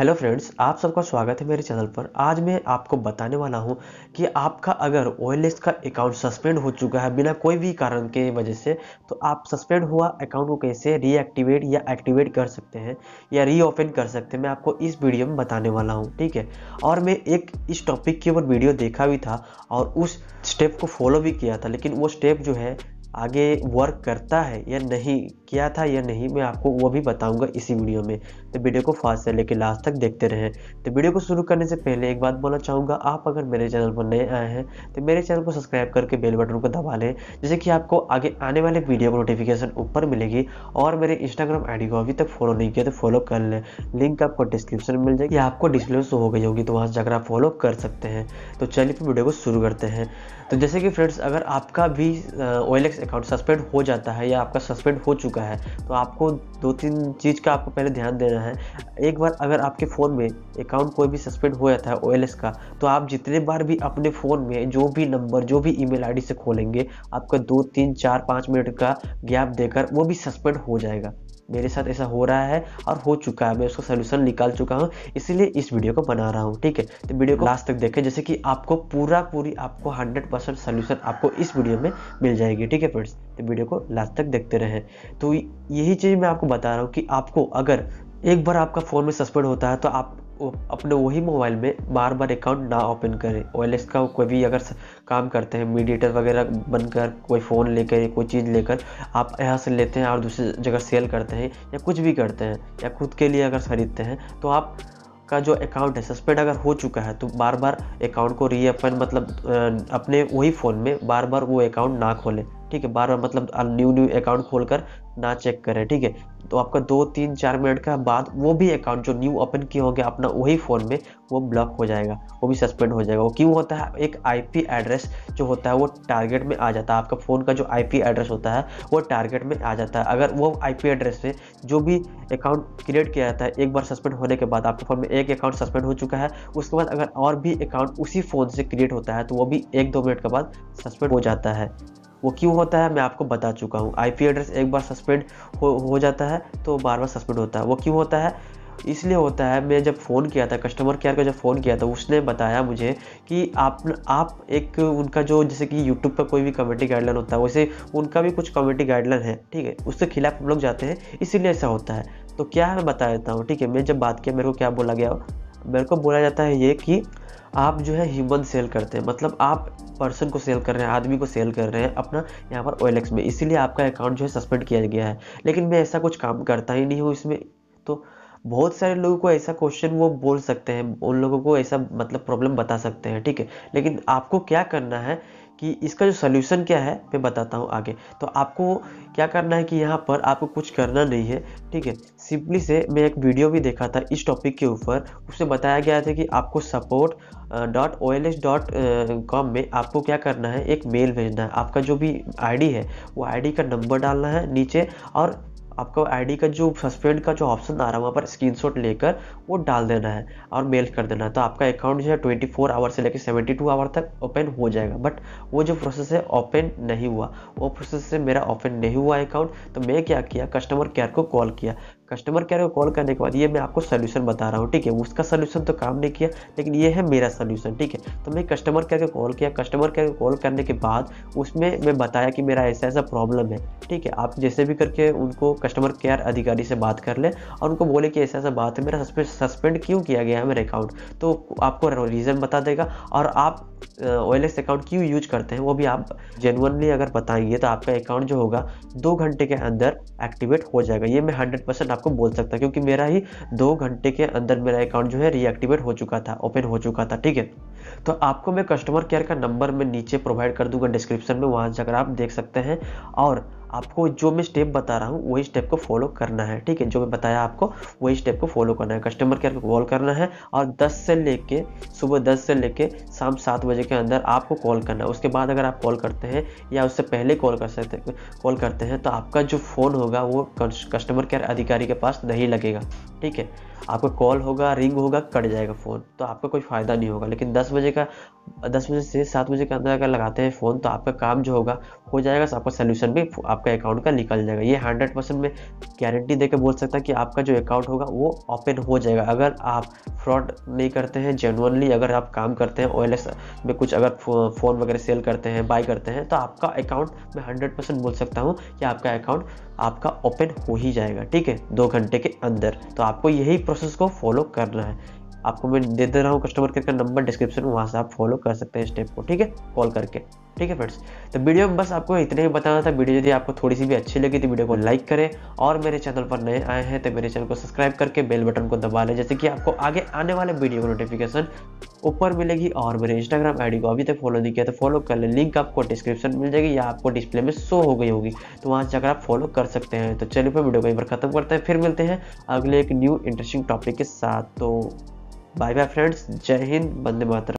Hello friends, आप सबका स्वागत है मेरे चैनल पर। आज मैं आपको बताने वाला हूं कि आपका अगर OLX का अकाउंट सस्पेंड हो चुका है बिना कोई भी कारण के वजह से, तो आप सस्पेंड हुआ अकाउंट को कैसे रीएक्टिवेट या एक्टिवेट कर सकते हैं या रीओपन कर सकते हैं, मैं आपको इस वीडियो में बताने वाला हूं। ठीक है, और मैं एक इस टॉपिक के ऊपर वीडियो देखा भी था और उस स्टेप को फॉलो भी किया था, लेकिन वो स्टेप जो है आगे वर्क करता है या नहीं, किया था या नहीं, मैं आपको वो भी बताऊंगा इसी वीडियो में। तो वीडियो को फास्ट से लेकर लास्ट तक देखते रहें। तो वीडियो को शुरू करने से पहले एक बात बोलना चाहूँगा, आप अगर मेरे चैनल पर नए आए हैं तो मेरे चैनल को सब्सक्राइब करके बेल बटन को दबा लें, जैसे कि आपको आगे आने वाले वीडियो को नोटिफिकेशन ऊपर मिलेगी। और मेरे इंस्टाग्राम आई डी को अभी तक फॉलो नहीं किया तो फॉलो कर लें, लिंक आपको डिस्क्रिप्शन में मिल जाएगी या आपको डिस्क्रिप्शन हो गई होगी तो वहाँ जाकर आप फॉलो कर सकते हैं। तो चलिए फिर वीडियो को शुरू करते हैं। तो जैसे कि फ्रेंड्स, अगर आपका भी OLX अकाउंट सस्पेंड हो जाता है या आपका सस्पेंड हो चुका है तो आपको दो तीन चीज़ का आपको पहले ध्यान देना है। एक बार अगर आपके फ़ोन में अकाउंट कोई भी सस्पेंड हो जाता है OLX का, तो आप जितने बार भी अपने फ़ोन में जो भी नंबर, जो भी ईमेल आईडी से खोलेंगे, आपका 2, 3, 4, 5 मिनट का गैप देकर वो भी सस्पेंड हो जाएगा। मेरे साथ ऐसा हो रहा है और हो चुका है, मैं उसका सोल्यूशन निकाल चुका हूँ, इसीलिए इस वीडियो को बना रहा हूँ। ठीक है, तो वीडियो को लास्ट तक देखें, जैसे कि आपको पूरी आपको 100% सोल्यूशन आपको इस वीडियो में मिल जाएगी। ठीक है फ्रेंड्स, तो वीडियो को लास्ट तक देखते रहें। तो यही चीज़ मैं आपको बता रहा हूँ कि आपको अगर एक बार आपका फ़ोन में सस्पेंड होता है तो आप अपने वही मोबाइल में बार बार अकाउंट ना ओपन करें। OLX का कोई भी अगर काम करते हैं मीडिएटर वगैरह बनकर, कोई फ़ोन लेकर, कोई चीज़ लेकर आप यहाँ से लेते हैं और दूसरी जगह सेल करते हैं या कुछ भी करते हैं या खुद के लिए अगर खरीदते हैं, तो आप का जो अकाउंट है सस्पेंड अगर हो चुका है तो बार बार अकाउंट को रीओपन, मतलब अपने वही फ़ोन में बार बार वो अकाउंट ना खोलें। ठीक है, बार बार मतलब न्यू अकाउंट खोलकर ना चेक करें। ठीक है, तो आपका 2, 3, 4 मिनट का बाद वो भी अकाउंट जो न्यू ओपन किया होगा अपना वही फ़ोन में, वो ब्लॉक हो जाएगा, वो भी सस्पेंड हो जाएगा। वो क्यों होता है, एक IP एड्रेस जो होता है वो टारगेट में आ जाता है। आपका फ़ोन का जो IP एड्रेस होता है वो टारगेट में आ जाता है। अगर वो IP एड्रेस में जो भी अकाउंट क्रिएट किया जाता है, एक बार सस्पेंड होने के बाद आपके फ़ोन में एक अकाउंट सस्पेंड हो चुका है, उसके बाद अगर और भी अकाउंट उसी फ़ोन से क्रिएट होता है तो वो भी 1-2 मिनट के बाद सस्पेंड हो जाता है। वो क्यों होता है मैं आपको बता चुका हूँ। IP एड्रेस एक बार सस्पेंड हो जाता है तो बार बार सस्पेंड होता है। वो क्यों होता है, इसलिए होता है, मैं जब फ़ोन किया था कस्टमर केयर को, जब फ़ोन किया था उसने बताया मुझे कि आप एक उनका जो जैसे कि YouTube पर कोई भी कम्युनिटी गाइडलाइन होता है, वैसे उनका भी कुछ कम्युनिटी गाइडलाइन है। ठीक है, उसके खिलाफ हम लोग जाते हैं, इसीलिए ऐसा होता है। तो क्या है मैं बता देता हूँ। ठीक है, मैं जब बात किया, मेरे को क्या बोला गया, मेरे को बोला जाता है ये कि आप जो है ह्यूमन सेल करते हैं, मतलब आप पर्सन को सेल कर रहे हैं, आदमी को सेल कर रहे हैं अपना यहाँ पर OLX में, इसीलिए आपका अकाउंट जो है सस्पेंड किया गया है। लेकिन मैं ऐसा कुछ काम करता ही नहीं हूँ इसमें। तो बहुत सारे लोगों को ऐसा क्वेश्चन वो बोल सकते हैं, उन लोगों को ऐसा मतलब प्रॉब्लम बता सकते हैं। ठीक है, लेकिन आपको क्या करना है कि इसका जो सोल्यूशन क्या है मैं बताता हूँ आगे। तो आपको क्या करना है कि यहाँ पर आपको कुछ करना नहीं है। ठीक है, सिंपली से मैं एक वीडियो भी देखा था इस टॉपिक के ऊपर, उससे बताया गया था कि आपको support.olx.com में आपको क्या करना है, एक मेल भेजना है। आपका जो भी ID है वो ID का नंबर डालना है नीचे, और आपका ID का जो सस्पेंड का जो ऑप्शन आ रहा है वहाँ पर स्क्रीनशॉट लेकर वो डाल देना है और मेल कर देना है। तो आपका अकाउंट जो है 24 आवर से लेकर 72 आवर तक ओपन हो जाएगा। बट वो जो प्रोसेस है ओपन नहीं हुआ, वो प्रोसेस से मेरा ओपन नहीं हुआ अकाउंट। तो मैं क्या किया, कस्टमर केयर को कॉल किया। कस्टमर केयर को कॉल करने के बाद ये मैं आपको सोल्यूशन बता रहा हूँ। ठीक है, उसका सोल्यूशन तो काम नहीं किया, लेकिन ये है मेरा सोल्यूशन। ठीक है, तो मैं कस्टमर केयर को कॉल किया। कस्टमर केयर को कॉल करने के बाद उसमें मैं बताया कि मेरा ऐसा ऐसा प्रॉब्लम है। ठीक है, आप जैसे भी करके उनको कस्टमर केयर अधिकारी से बात कर लें और उनको बोले कि ऐसा ऐसा बात है, मेरा सस्पेंड क्यों किया गया है मेरा अकाउंट, तो आपको रीज़न बता देगा। और आप OLX अकाउंट क्यों यूज करते हैं वो भी आप जेन्युइनली अगर बताएंगे तो आपका अकाउंट जो होगा 2 घंटे के अंदर एक्टिवेट हो जाएगा। ये मैं 100% आपको बोल सकता हूँ, क्योंकि मेरा ही 2 घंटे के अंदर मेरा अकाउंट जो है रीएक्टिवेट हो चुका था, ओपन हो चुका था। ठीक है, तो आपको मैं कस्टमर केयर का नंबर मैं नीचे प्रोवाइड कर दूंगा डिस्क्रिप्शन में, वहाँ जाकर आप देख सकते हैं। और आपको जो मैं स्टेप बता रहा हूँ वही स्टेप को फॉलो करना है। ठीक है, जो मैं बताया आपको वही स्टेप को फॉलो करना है। कस्टमर केयर को कॉल करना है और सुबह 10 से लेके शाम 7 बजे के अंदर आपको कॉल करना है। उसके बाद अगर आप कॉल करते हैं या उससे पहले कॉल करते हैं तो आपका जो फ़ोन होगा वो कस्टमर केयर अधिकारी के पास नहीं लगेगा। ठीक है, आपका कॉल होगा, रिंग होगा, कट जाएगा फ़ोन, तो आपका कोई फ़ायदा नहीं होगा। लेकिन 10 बजे से 7 बजे के अंदर अगर लगाते हैं फ़ोन तो आपका काम जो होगा हो जाएगा, आपका सोल्यूशन भी आपका अकाउंट का निकल जाएगा। ये 100% में गारंटी देकर बोल सकता है कि आपका जो अकाउंट होगा वो ओपन हो जाएगा, अगर आप फ्रॉड नहीं करते हैं, जेन्युइनली अगर आप काम करते हैं, OLX में कुछ अगर फ़ोन वगैरह सेल करते हैं, बाय करते हैं, तो आपका अकाउंट मैं 100% बोल सकता हूँ कि आपका अकाउंट आपका ओपन हो ही जाएगा, ठीक है, 2 घंटे के अंदर। तो आपको यही प्रोसेस को फॉलो करना है। आपको मैं दे दे रहा हूँ कस्टमर केयर का नंबर डिस्क्रिप्शन में, वहाँ से आप फॉलो कर सकते हैं स्टेप को, ठीक है, कॉल करके। ठीक है फ्रेंड्स, तो वीडियो में बस आपको इतने ही बताना था। वीडियो यदि आपको थोड़ी सी भी अच्छी लगी तो वीडियो को लाइक करें, और मेरे चैनल पर नए आए हैं तो मेरे चैनल को सब्सक्राइब करके बेल बटन को दबा लें, जैसे कि आपको आगे आने वाले वीडियो को नोटिफिकेशन ऊपर मिलेगी। और मेरे इंस्टाग्राम आईडी को अभी तक फॉलो नहीं किया तो फॉलो कर लें, लिंक आपको डिस्क्रिप्शन मिल जाएगी या आपको डिस्प्ले में शो हो गई होगी, तो वहाँ जाकर आप फॉलो कर सकते हैं। तो चलिए फिर वीडियो को एक बार खत्म करते हैं, फिर मिलते हैं अगले एक न्यू इंटरेस्टिंग टॉपिक के साथ। तो बाय बाय फ्रेंड्स, जय हिंद, वंदे मातरम।